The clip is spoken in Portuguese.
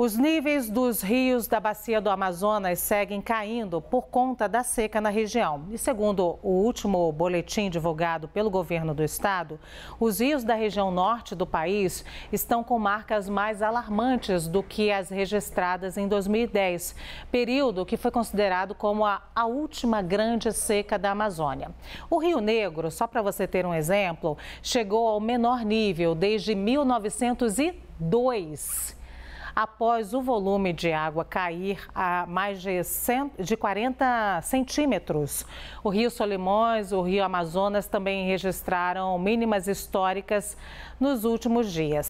Os níveis dos rios da bacia do Amazonas seguem caindo por conta da seca na região. E segundo o último boletim divulgado pelo governo do estado, os rios da região norte do país estão com marcas mais alarmantes do que as registradas em 2010, período que foi considerado como a última grande seca da Amazônia. O Rio Negro, só para você ter um exemplo, chegou ao menor nível desde 1902. Após o volume de água cair a mais de 40 centímetros. O rio Solimões, o rio Amazonas também registraram mínimas históricas nos últimos dias.